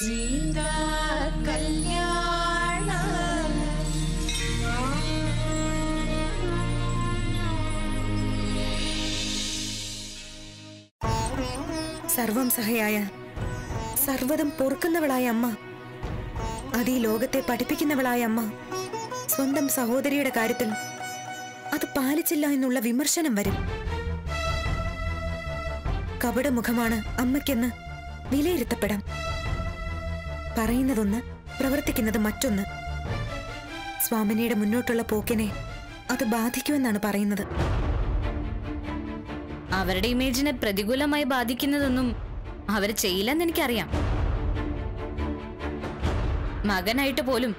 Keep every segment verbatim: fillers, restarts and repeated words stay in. श्रीदा कल्याण सर्वं सहयाय सर्वदं पोर्क्कुन्नवळाय अम्म अदि लोकते पठिप्पिक्कुन्नवळाय अम्म स्वന്തം സഹോദരിയുടെ കാര്യത്തിൽ അത് പാലിച്ചില്ല എന്നുള്ള വിമർശനം വരും. കപട മുഖമാണ് അമ്മയ്ക്കെന്ന് വിലയിരുത്തപ്പെടാം. പറയുന്നതൊന്ന് പ്രവർത്തിക്കുന്നത് മറ്റൊന്ന്. സ്വാമിനിയുടെ മുന്നോട്ടുള്ള പോക്കിനെ അത് ബാധിക്കുമെന്നാണ് പറയുന്നത്. അവരുടെ ഇമേജിനെ പ്രതികൂലമായി ബാധിക്കുന്നതൊന്നും അവർ ചെയ്യില്ലെന്ന് എനിക്കറിയാം. മകനായിട്ട് പോലും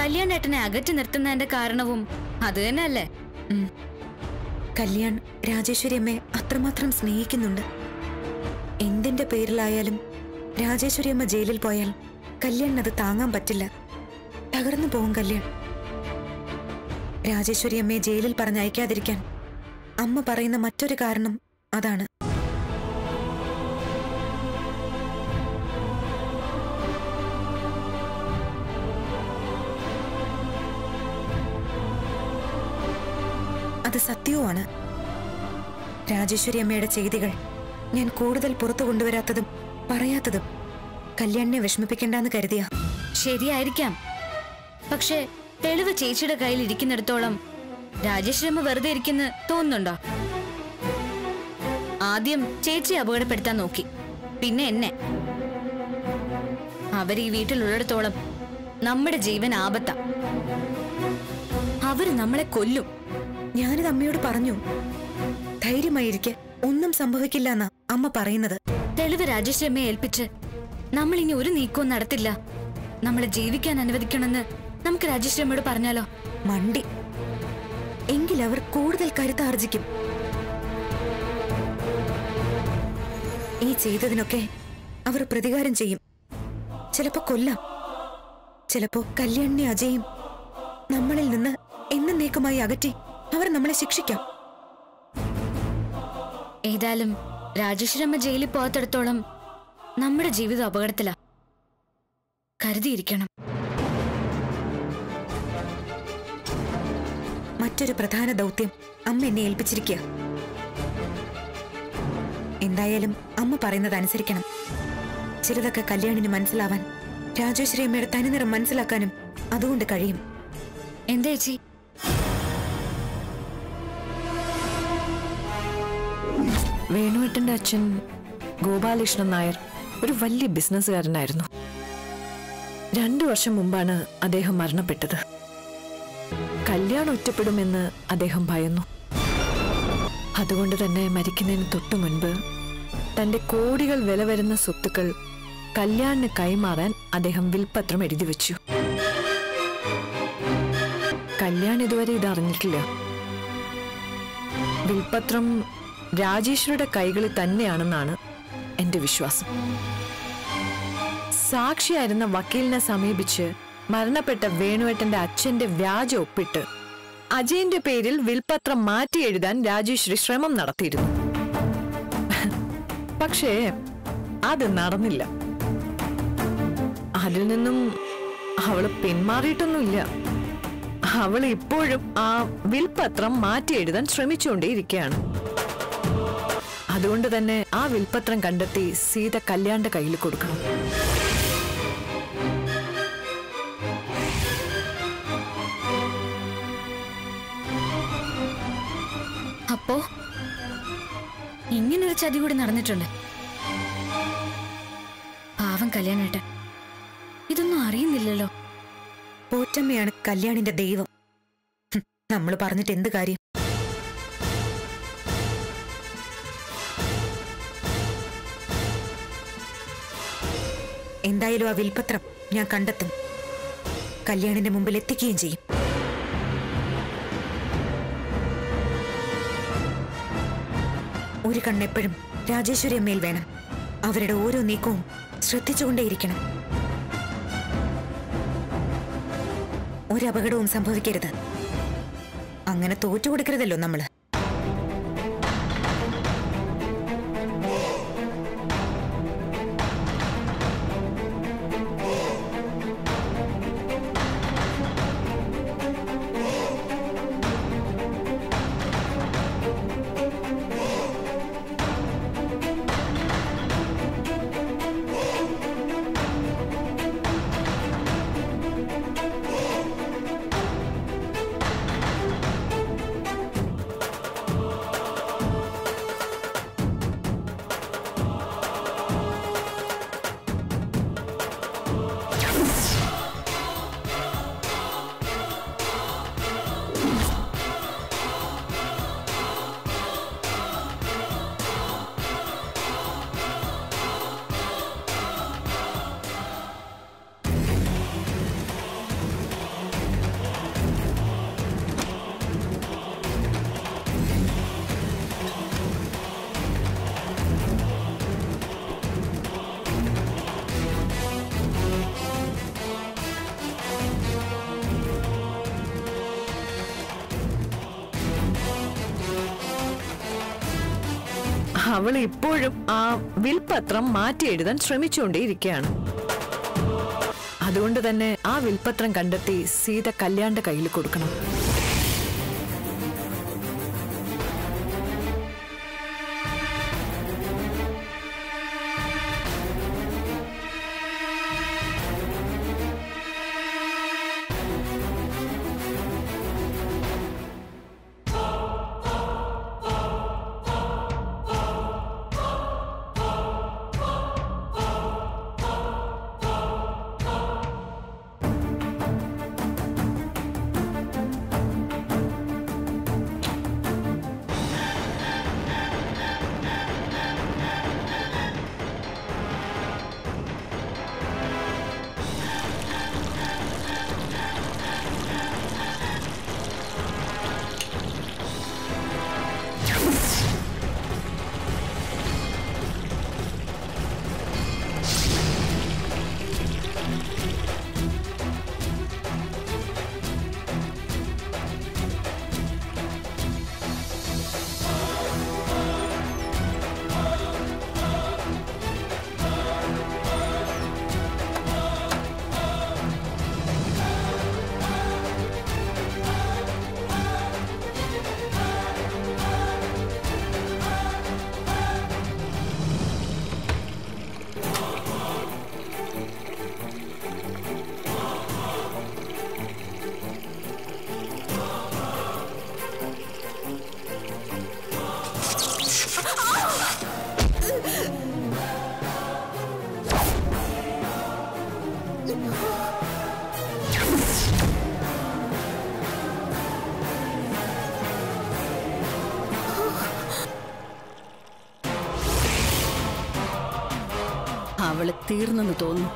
കല്യാണേട്ടനെ അകറ്റി നിർത്തുന്നതിന്റെ കാരണവും അത് തന്നെയല്ലേ? കല്യാൺ രാജേശ്വരി അമ്മയെ അത്രമാത്രം സ്നേഹിക്കുന്നുണ്ട്. എന്തിന്റെ പേരിലായാലും രാജേശ്വരി അമ്മ ജയിലിൽ പോയാൽ കല്യാണിന് അത് താങ്ങാൻ പറ്റില്ല. തകർന്നു പോകും കല്യാൺ. രാജേശ്വരി അമ്മയെ ജയിലിൽ പറഞ്ഞയക്കാതിരിക്കാൻ അമ്മ പറയുന്ന മറ്റൊരു കാരണം അതാണ്. അത് സത്യവുമാണ്. രാജേശ്വരി അമ്മയുടെ ചെയ്തികൾ ഞാൻ കൂടുതൽ പുറത്തു കൊണ്ടുവരാത്തതും പറയാത്തതും കല്യാണിനെ വിഷമിപ്പിക്കേണ്ടെന്ന് കരുതിയ ശരിയായിരിക്കാം. പക്ഷേ തെളിവ് ചേച്ചിയുടെ കയ്യിൽ ഇരിക്കുന്നിടത്തോളം രാജേശ്വരി അമ്മ വെറുതെ ഇരിക്കുന്ന തോന്നുന്നുണ്ടോ? ആദ്യം ചേച്ചിയെ അപകടപ്പെടുത്താൻ നോക്കി, പിന്നെ എന്നെ. അവര് ഈ വീട്ടിലുള്ളിടത്തോളം നമ്മുടെ ജീവൻ ആപത്താ. അവര് നമ്മളെ കൊല്ലും. ഞാനിത് അമ്മയോട് പറഞ്ഞു. ധൈര്യമായിരിക്കെ, ഒന്നും സംഭവിക്കില്ല എന്നാ അമ്മ പറയുന്നത്. തെളിവ് രാജേശ്വരി അമ്മയെ ഏൽപ്പിച്ച് നമ്മൾ ഇനി ഒരു നീക്കവും നടത്തില്ല, നമ്മളെ ജീവിക്കാൻ അനുവദിക്കണമെന്ന് നമുക്ക് രാജേശ്വരി അമ്മയോട് പറഞ്ഞാലോ? മണ്ടി. എങ്കിൽ അവർ കൂടുതൽ കരുത്താർജിക്കും. ഈ ചെയ്തതിനൊക്കെ അവർ പ്രതികാരം ചെയ്യും. ചിലപ്പോ കൊല്ലാം, ചിലപ്പോ കല്യാണിനെ അജയും നമ്മളിൽ നിന്ന് എന്നേക്കുമായി അകറ്റി അവർ നമ്മളെ ശിക്ഷിക്കാം. ഏതായാലും രാജേശ്വരി അമ്മ ജയിലിൽ പോകാത്തിടത്തോളം നമ്മുടെ ജീവിതം അപകടത്തിലാ. കരുതിയിരിക്കണം. മറ്റൊരു പ്രധാന ദൗത്യം അമ്മ എന്നെ ഏൽപ്പിച്ചിരിക്കുക. എന്തായാലും അമ്മ പറയുന്നത് അനുസരിക്കണം. ചിലതൊക്കെ കല്യാണിന് മനസ്സിലാവാൻ രാജേശ്വരി അമ്മയുടെ തനിനിറം മനസ്സിലാക്കാനും അതുകൊണ്ട് കഴിയും. എന്താ ചേച്ചി? വേണുവേട്ടന്റെ അച്ഛൻ ഗോപാലകൃഷ്ണൻ നായർ ഒരു വലിയ ബിസിനസ്സുകാരനായിരുന്നു. രണ്ടു വർഷം മുമ്പാണ് അദ്ദേഹം മരണപ്പെട്ടത്. കല്യാണം ഒറ്റപ്പെടുമെന്ന് അദ്ദേഹം ഭയന്നു. അതുകൊണ്ട് തന്നെ മരിക്കുന്നതിന് തൊട്ടു മുൻപ് തന്റെ കോടികൾ വില വരുന്ന സ്വത്തുക്കൾ കല്യാണിന് കൈമാറാൻ അദ്ദേഹം വിൽപത്രം എഴുതി വെച്ചു. കല്യാൺ ഇതുവരെ ഇതറിഞ്ഞിട്ടില്ല. വിൽപത്രം രാജേശ്വരിയുടെ കൈകളിൽ തന്നെയാണെന്നാണ് എന്റെ വിശ്വാസം. സാക്ഷിയായിരുന്ന വക്കീലിനെ സമീപിച്ച് മരണപ്പെട്ട വേണുവേട്ടന്റെ അച്ഛന്റെ വ്യാജ ഒപ്പിട്ട് അജയന്റെ പേരിൽ വിൽപത്രം മാറ്റി എഴുതാൻ രാജേശ്വരി ശ്രമം നടത്തിയിരുന്നു. പക്ഷേ അത് നടന്നില്ല. അതിൽ നിന്നും അവള് പിന്മാറിയിട്ടൊന്നുമില്ല. അവൾ ഇപ്പോഴും ആ വിൽപത്രം മാറ്റി എഴുതാൻ ശ്രമിച്ചുകൊണ്ടേയിരിക്കുകയാണ്. അതുകൊണ്ട് തന്നെ ആ വിൽപത്രം കണ്ടെത്തി സീത കല്യാണിന്റെ കയ്യിൽ കൊടുക്കണം. അപ്പോ ഇങ്ങനൊരു ചതി കൂടി നടന്നിട്ടുണ്ട്. പാവം കല്യാണേട്ടൻ ഇതൊന്നും അറിയുന്നില്ലല്ലോ. പോറ്റമ്മയാണ് കല്യാണിന്റെ ദൈവം. നമ്മൾ പറഞ്ഞിട്ട് എന്ത് കാര്യം? എന്തായാലും ആ വിൽപത്രം ഞാൻ കണ്ടെത്തും. കല്യാണിന്റെ മുമ്പിൽ എത്തിക്കുകയും ചെയ്യും. ഒരു കണ്ണെപ്പോഴും രാജേശ്വരി അമ്മയിൽ വേണം. അവരുടെ ഓരോ നീക്കവും ശ്രദ്ധിച്ചുകൊണ്ടേയിരിക്കണം. ഒരപകടവും സംഭവിക്കരുത്. അങ്ങനെ തോറ്റുകൊടുക്കരുതല്ലോ നമ്മള്. അവൾ ഇപ്പോഴും ആ വിൽപത്രം മാറ്റി എഴുതാൻ ശ്രമിച്ചുകൊണ്ടേയിരിക്കുകയാണ്. അതുകൊണ്ട് തന്നെ ആ വിൽപത്രം കണ്ടെത്തി സീത കല്യാണിന്റെ കയ്യിൽ കൊടുക്കണം. അവളെ തീർന്നെന്ന് തോന്നുന്നു.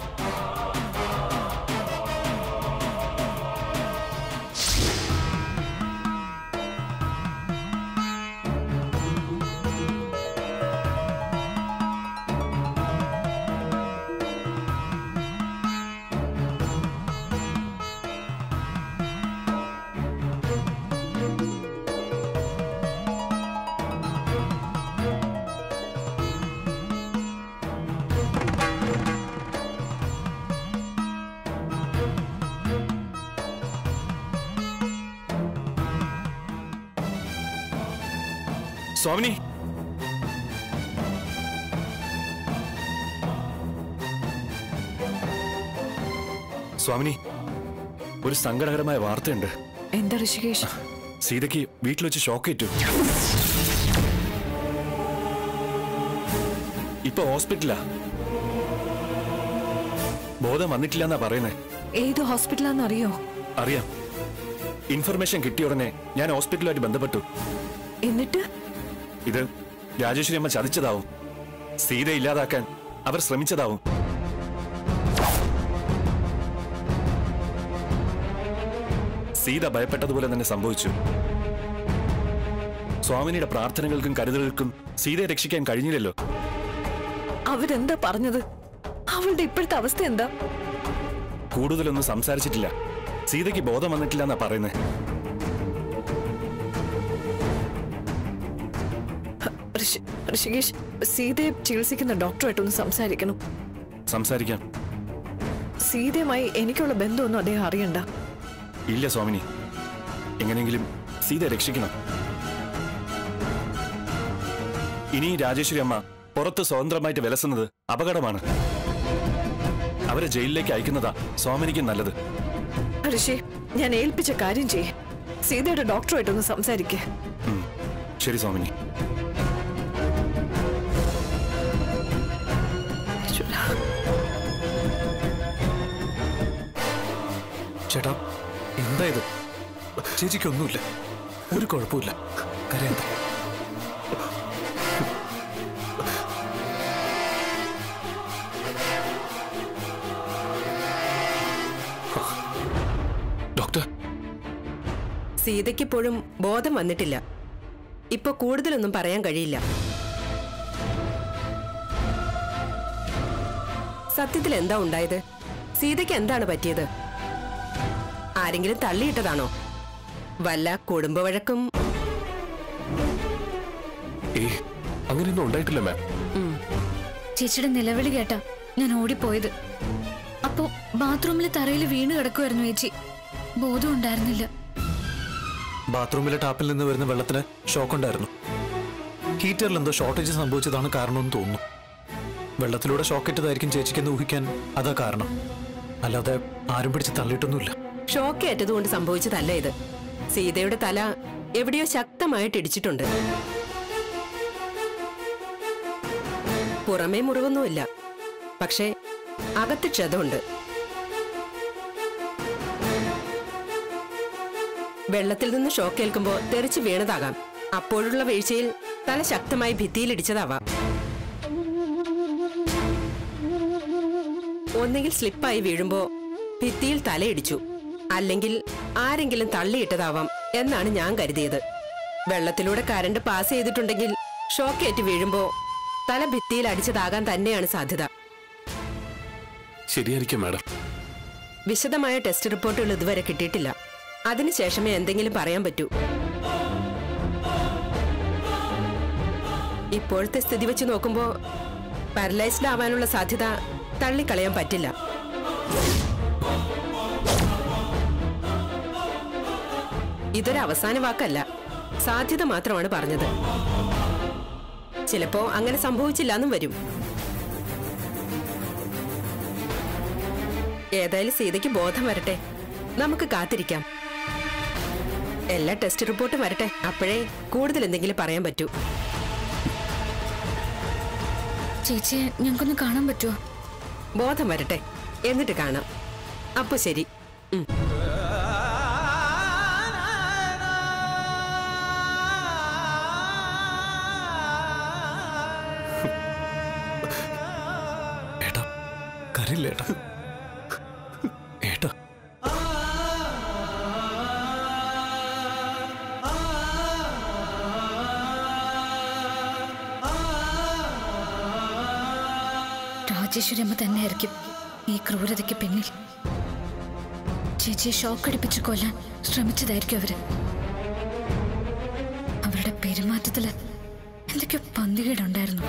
स्वामिनी, स्वामिनी, ഒരു സങ്കടകരമായ വാർത്തയുണ്ട്. എന്താ ഋഷികേഷ്? സീതയ്ക്ക് വീട്ടിൽ വെച്ച് ഷോക്ക് ഏറ്റു. ഇപ്പൊ ഹോസ്പിറ്റലാ. ബോധം വന്നിട്ടില്ല എന്നാ പറയുന്നേ. ഏത് ഹോസ്പിറ്റലാന്ന് അറിയോ? അറിയാം. ഇൻഫർമേഷൻ കിട്ടിയ ഉടനെ ഞാൻ ഹോസ്പിറ്റലുമായിട്ട് ബന്ധപ്പെട്ടു. എന്നിട്ട് ഇത് രാജേശ്വരി അമ്മ ചതിച്ചതാവും, സീത ഇല്ലാതാക്കാൻ അവർ ശ്രമിച്ചതാവും. സീത ഭയപ്പെട്ടതുപോലെ തന്നെ സംഭവിച്ചു. സ്വാമിനിയുടെ പ്രാർത്ഥനകൾക്കും കരുതലുകൾക്കും സീതയെ രക്ഷിക്കാൻ കഴിഞ്ഞില്ലല്ലോ. അവരെന്താ പറഞ്ഞത്? അവളുടെ ഇപ്പോഴത്തെ അവസ്ഥ എന്താ? കൂടുതലൊന്നും സംസാരിച്ചിട്ടില്ല. സീതയ്ക്ക് ബോധം വന്നിട്ടില്ല എന്നാ പറയുന്നത്. ഋഷികേഷ്, സീതയെ ചികിത്സിക്കുന്ന ഡോക്ടറായിട്ടൊന്ന് സംസാരിക്കണം. സംസാരിക്കാം. സീതയുമായി എനിക്കുള്ള ബന്ധമൊന്നും അദ്ദേഹം അറിയണ്ട. ഇല്ല സ്വാമിനി, എങ്ങനെയെങ്കിലും സീത രക്ഷിക്കണം. ഇനി രാജേശ്വരി അമ്മ പുറത്ത് സ്വതന്ത്രമായിട്ട് വിലസുന്നത് അപകടമാണ്. അവരെ ജയിലിലേക്ക് അയക്കുന്നതാ സ്വാമിനിക്ക് നല്ലത്. ഋഷി, ഞാൻ ഏൽപ്പിച്ച കാര്യം ചെയ്യേ. സീതയുടെ ഡോക്ടറായിട്ടൊന്ന് സംസാരിക്കേ. ശരി സ്വാമിനി. ചേട്ടാ, എന്തായത്? ചേച്ചിക്കൊന്നുമില്ല, ഒരു കുഴപ്പമില്ല. കരയണ്ട. ഡോക്ടർ, സീതയ്ക്കിപ്പോഴും ബോധം വന്നിട്ടില്ല. ഇപ്പൊ കൂടുതലൊന്നും പറയാൻ കഴിയില്ല. സത്യത്തിൽ എന്താ ഉണ്ടായത്? സീതയ്ക്ക് എന്താണ് പറ്റിയത്? ആരെങ്കിലും തള്ളിയിട്ടതാണോ? വല്ല കുടുംബ വഴക്കും? ചേച്ചിയുടെ നിലവിളി കേട്ടാ ഞാൻ ഓടിപ്പോയത്. അപ്പോ ബാത്റൂമിലെ തറയിൽ വീണ് കിടക്കുവായിരുന്നു ചേച്ചി, ബോധം ഉണ്ടായിരുന്നില്ല. ബാത്റൂമിലെ ടാപ്പിൽ നിന്ന് വരുന്ന വെള്ളത്തിന് ഷോക്ക് ഉണ്ടായിരുന്നു. ഹീറ്ററിൽ എന്തോ ഷോർട്ടേജ് സംഭവിച്ചതാണ് കാരണമെന്ന് തോന്നുന്നു. വെള്ളത്തിലൂടെ ഷോക്ക് ഇട്ടതായിരിക്കും ചേച്ചിക്കെന്ന് ഊഹിക്കാൻ അതാ കാരണം, അല്ലാതെ ആരും പിടിച്ച് തള്ളിയിട്ടൊന്നുമില്ല. ഷോക്ക് ഏറ്റതുകൊണ്ട് സംഭവിച്ചതല്ല ഇത്. സീതയുടെ തല എവിടെയോ ശക്തമായിട്ട് ഇടിച്ചിട്ടുണ്ട്. പുറമേ മുറിവൊന്നുമില്ല, പക്ഷേ അകത്ത് ക്ഷതമുണ്ട്. വെള്ളത്തിൽ നിന്ന് ഷോക്കേൽക്കുമ്പോൾ തെറിച്ച് വീണതാകാം. അപ്പോഴുള്ള വീഴ്ചയിൽ തല ശക്തമായി ഭിത്തിയിൽ ഇടിച്ചതാവാം. ഒന്നെങ്കിൽ സ്ലിപ്പായി വീഴുമ്പോൾ ഭിത്തിയിൽ തലയിടിച്ചു, അല്ലെങ്കിൽ ആരെങ്കിലും തള്ളിയിട്ടതാവാം എന്നാണ് ഞാൻ കരുതിയത്. വെള്ളത്തിലൂടെ കറണ്ട് പാസ് ചെയ്തിട്ടുണ്ടെങ്കിൽ ഷോക്കേറ്റ് വീഴുമ്പോൾ തല ഭിത്തിയിൽ അടിച്ചതാകാൻ തന്നെയാണ് സാധ്യത. ശരിയായിരിക്കും മാഡം. വിശദമായ ടെസ്റ്റ് റിപ്പോർട്ടുകൾ ഇതുവരെ കിട്ടിയിട്ടില്ല. അതിനുശേഷമേ എന്തെങ്കിലും പറയാൻ പറ്റൂ. ഇപ്പോഴത്തെ സ്ഥിതി വെച്ച് നോക്കുമ്പോൾ പാരലൈസ്ഡ് ആവാനുള്ള സാധ്യത തള്ളിക്കളയാൻ പറ്റില്ല. ഇതൊരവസാന വാക്കല്ല, സാധ്യത മാത്രമാണ് പറഞ്ഞത്. ചിലപ്പോ അങ്ങനെ സംഭവിച്ചില്ല എന്നും വരും. ഏതായാലും സീതയ്ക്ക് ബോധം വരട്ടെ, നമുക്ക് കാത്തിരിക്കാം. എല്ലാ ടെസ്റ്റ് റിപ്പോർട്ടും വരട്ടെ, അപ്പോഴേ കൂടുതൽ എന്തെങ്കിലും പറയാൻ പറ്റൂ. ചേച്ചിയെ ഞങ്ങൾക്കൊന്ന് കാണാൻ പറ്റുമോ? ബോധം വരട്ടെ, എന്നിട്ട് കാണാം. അപ്പൊ ശരി. ഏട്ടാ ഏട്ടാ രാജേശ്വരമ്മ തന്നെയായിരിക്കും ഈ ക്രൂരതയ്ക്ക് പിന്നിൽ. ചേച്ചിയെ ഷോക്കടിപ്പിച്ച് കൊല്ലാൻ ശ്രമിച്ചതായിരിക്കും അവര്. അവരുടെ പെരുമാറ്റത്തില് എന്തൊക്കെയോ പന്തികേടുണ്ടായിരുന്നു.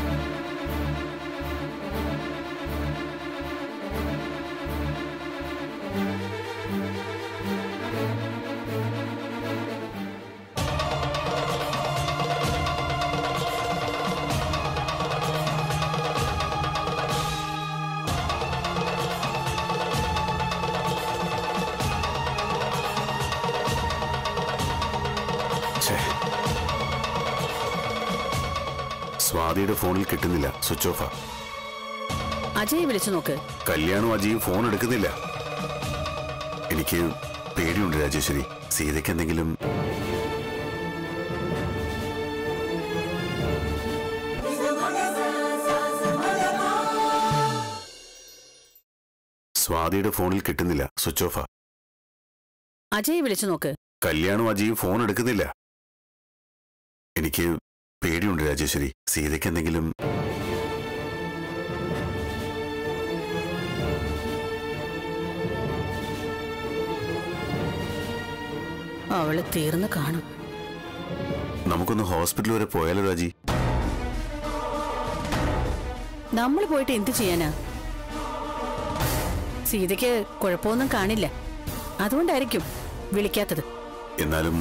സ്വാതിയുടെ ഫോണിൽ കിട്ടുന്നില്ല, സ്വിച്ച് ഓഫാ. അജയ് വിളിച്ചു നോക്ക്. കല്യാണവും അജയും ഫോൺ എടുക്കുന്നില്ല. എനിക്ക് പേടിയുണ്ട് രാജേശ്വരി, സീതയ്ക്ക് എന്തെങ്കിലും. സ്വാതിയുടെ ഫോണിൽ കിട്ടുന്നില്ല, സ്വിച്ച് ഓഫാ. അജയ് വിളിച്ചു നോക്ക്. കല്യാണവും അജയും ഫോൺ എടുക്കുന്നില്ല. എനിക്ക് പേടിയുണ്ട് രാജേശ്വരി, സീതയ്ക്ക് എന്തെങ്കിലും. അവള് തീർന്നു കാണും. നമുക്കൊന്ന് ഹോസ്പിറ്റൽ വരെ പോയാലോ രാജി? നമ്മൾ പോയിട്ട് എന്ത് ചെയ്യാനാ? സീതയ്ക്ക് കുഴപ്പമൊന്നും കാണില്ല, അതുകൊണ്ടായിരിക്കും വിളിക്കാത്തത്. എന്നാലും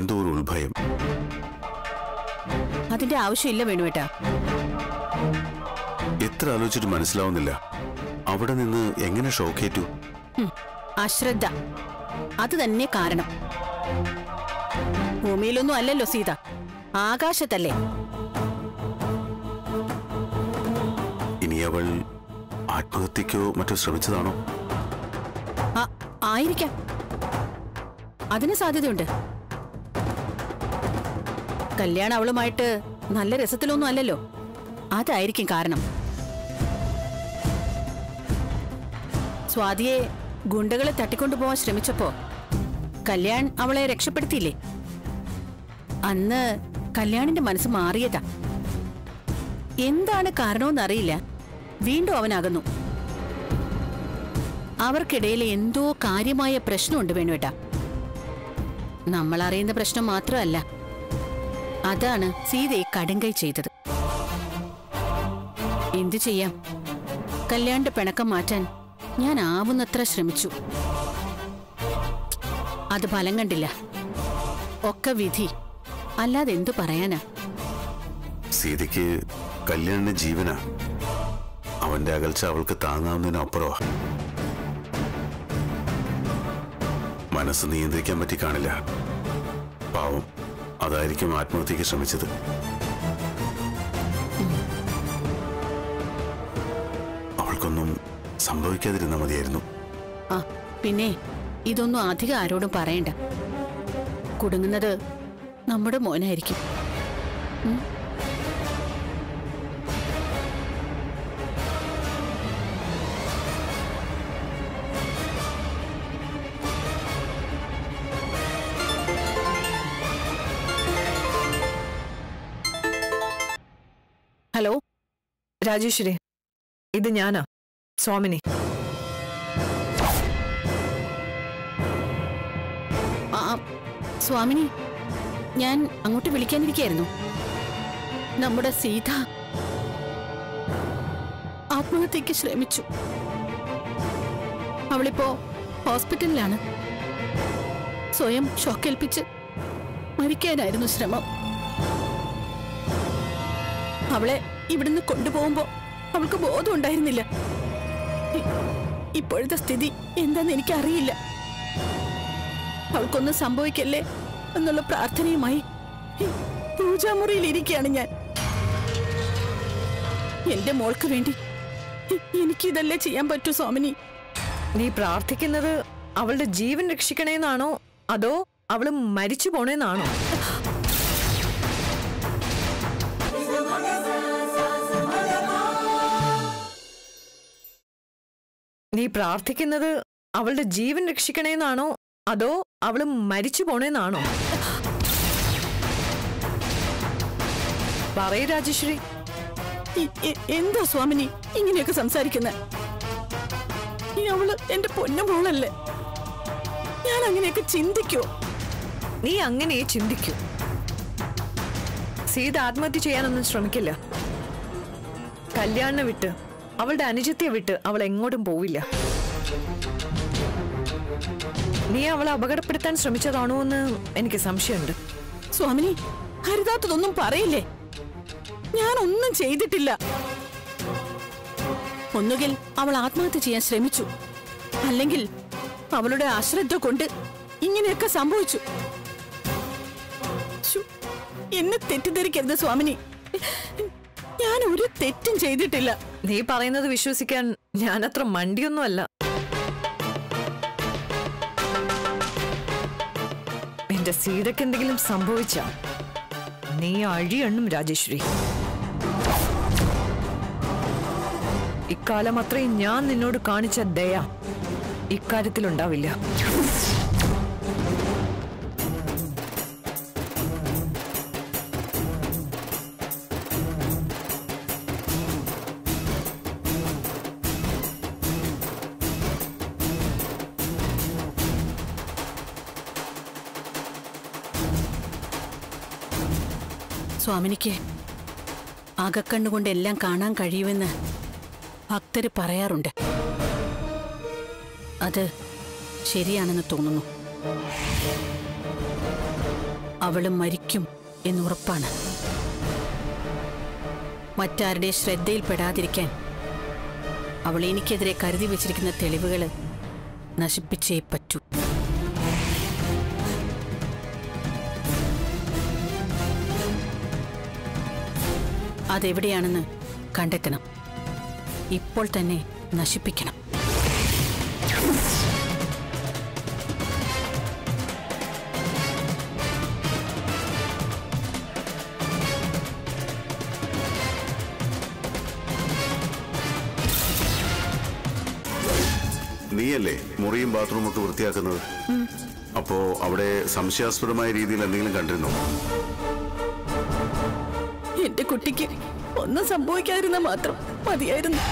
എന്തോ ഒരു ഉൾഭയം. അതിന്റെ ആവശ്യമില്ല വേണുവേട്ടാ. എത്ര ആലോചിച്ചിട്ട് മനസ്സിലാവുന്നില്ല, അവിടെ നിന്ന് എങ്ങനെ ഷോക്കേറ്റു? അശ്രദ്ധ, അത് തന്നെ കാരണം. ഭൂമിയിലൊന്നും അല്ലല്ലോ സീത, ആകാശത്തല്ലേ. ഇനി അവൾ ആത്മഹത്യക്കോ മറ്റോ ശ്രമിച്ചതാണോ? ആയിരിക്കാം, അതിന് സാധ്യതയുണ്ട്. കല്യാണം അവളുമായിട്ട് നല്ല രസത്തിലൊന്നും അല്ലല്ലോ, അതായിരിക്കും കാരണം. സ്വാതിയെ ഗുണ്ടകളെ തട്ടിക്കൊണ്ടുപോകാൻ ശ്രമിച്ചപ്പോ കല്യാൺ അവളെ രക്ഷപ്പെടുത്തിയില്ലേ? അന്ന് കല്യാണിന്റെ മനസ്സ് മാറിയതാ. എന്താണ് കാരണമെന്നറിയില്ല, വീണ്ടും അവനകന്നു. അവർക്കിടയിൽ എന്തോ കാര്യമായ പ്രശ്നമുണ്ട് വേണുവേട്ടാ. നമ്മളറിയുന്ന പ്രശ്നം മാത്രമല്ല, അതാണ് സീതയെ കടുങ്കൈ ചെയ്തത്. എന്തു ചെയ്യാം? കല്യാണ പിണക്കം മാറ്റാൻ ഞാൻ ആവുന്നത്ര ശ്രമിച്ചു. അത് ഫലം കണ്ടില്ല. ഒക്കെ വിധി, അല്ലാതെ എന്തു പറയാനാ? സീതയ്ക്ക് കല്യാണ ജീവനാ. അവന്റെ അകൽച്ച അവൾക്ക് താങ്ങാവുന്നതിനപ്പുറമാണ്. മനസ്സ് നിയന്ത്രിക്കാൻ പറ്റി കാണില്ല. പാവം, അതായിരിക്കും ആത്മഹത്യക്ക് ശ്രമിച്ചത്. അവൾക്കൊന്നും സംഭവിക്കാതിരുന്ന മതിയായിരുന്നു. ആ പിന്നെ ഇതൊന്നും അധികം ആരോടും പറയണ്ട. കുടുങ്ങുന്നത് നമ്മുടെ മോനായിരിക്കും. ഹലോ രാജേശ്വരി, ഇത് ഞാനാ സ്വാമിനി. സ്വാമിനി, ഞാൻ അങ്ങോട്ട് വിളിക്കാനിരിക്കായിരുന്നു. നമ്മുടെ സീത ആത്മഹത്യക്ക് ശ്രമിച്ചു. അവളിപ്പോ ഹോസ്പിറ്റലിലാണ്. സ്വയം ഷോക്കേൽപ്പിച്ച് മരിക്കാനായിരുന്നു ശ്രമം. അവളെ ഇവിടുന്ന് കൊണ്ടുപോകുമ്പോ അവൾക്ക് ബോധം ഉണ്ടായിരുന്നില്ല. ഇപ്പോഴത്തെ സ്ഥിതി എന്താന്ന് എനിക്കറിയില്ല. അവൾക്കൊന്നും സംഭവിക്കല്ലേ എന്നുള്ള പ്രാർത്ഥനയുമായി പൂജാമുറിയിൽ ഇരിക്കുകയാണ് ഞാൻ. എന്റെ മോൾക്ക് വേണ്ടി എനിക്കിതല്ലേ ചെയ്യാൻ പറ്റൂ സ്വാമിനി. നീ പ്രാർത്ഥിക്കുന്നത് അവളുടെ ജീവൻ രക്ഷിക്കണേന്നാണോ അതോ അവള് മരിച്ചു പോണേന്നാണോ? നീ പ്രാർത്ഥിക്കുന്നത് അവളുടെ ജീവൻ രക്ഷിക്കണേന്നാണോ അതോ അവള് മരിച്ചു പോണേന്നാണോ? പറയ് രാജേശ്വരി. എന്താ സ്വാമിനി ഇങ്ങനെയൊക്കെ സംസാരിക്കുന്നത്? അവള് എന്റെ പൊന്നുമോളല്ലേ. ഞാൻ അങ്ങനെയൊക്കെ ചിന്തിക്കൂ? നീ അങ്ങനെ ചിന്തിക്കൂ. സീത ആത്മഹത്യ ചെയ്യാനൊന്നും ശ്രമിക്കില്ല. കല്യാണം വിട്ട്, അവളുടെ അനുജത്തെ വിട്ട് അവൾ എങ്ങോട്ടും പോവില്ല. നീ അവളെ അപകടപ്പെടുത്താൻ ശ്രമിച്ചതാണോ എന്ന് എനിക്ക് സംശയമുണ്ട്. സ്വാമിനി, ഹരിതാത്തതൊന്നും പറയില്ലേ? ഞാനൊന്നും ചെയ്തിട്ടില്ല. ഒന്നുകിൽ അവൾ ആത്മഹത്യ ചെയ്യാൻ ശ്രമിച്ചു, അല്ലെങ്കിൽ അവളുടെ അശ്രദ്ധ കൊണ്ട് ഇങ്ങനെയൊക്കെ സംഭവിച്ചു. എന്നെ തെറ്റിദ്ധരിക്കരുത് സ്വാമിനി, ഞാൻ ഒരു തെറ്റും ചെയ്തിട്ടില്ല. നീ പറയുന്നത് വിശ്വസിക്കാൻ ഞാനത്ര മണ്ടിയൊന്നുമല്ല. എന്റെ സീതയ്ക്ക് എന്തെങ്കിലും സംഭവിച്ച നീ അഴിയണ്ണും രാജേശ്വരി. ഇക്കാലം അത്രയും ഞാൻ നിന്നോട് കാണിച്ച ദയ ഇക്കാര്യത്തിലുണ്ടാവില്ല. സ്വാമിനിക്ക് അകക്കണ്ണുകൊണ്ട് എല്ലാം കാണാൻ കഴിയുമെന്ന് ഭക്തര് പറയാറുണ്ട്. അത് ശരിയാണെന്ന് തോന്നുന്നു. അവള് മരിക്കും എന്നുറപ്പാണ്. മറ്റാരുടെ ശ്രദ്ധയിൽപ്പെടാതിരിക്കാൻ അവൾ എനിക്കെതിരെ കരുതി വച്ചിരിക്കുന്ന തെളിവുകൾ നശിപ്പിച്ചേ പറ്റൂ. അതെവിടെയാണെന്ന് കണ്ടെത്തണം. ഇപ്പോൾ തന്നെ നശിപ്പിക്കണം. നീയല്ലേ മുറിയും ബാത്റൂം ഒക്കെ വൃത്തിയാക്കുന്നത്? അപ്പോ അവിടെ സംശയാസ്പദമായ രീതിയിൽ എന്തെങ്കിലും കണ്ടിരുന്നോ? എന്റെ കുട്ടിക്ക് ഒന്നും സംഭവിക്കാതിരുന്ന മാത്രം മതിയായിരുന്നു.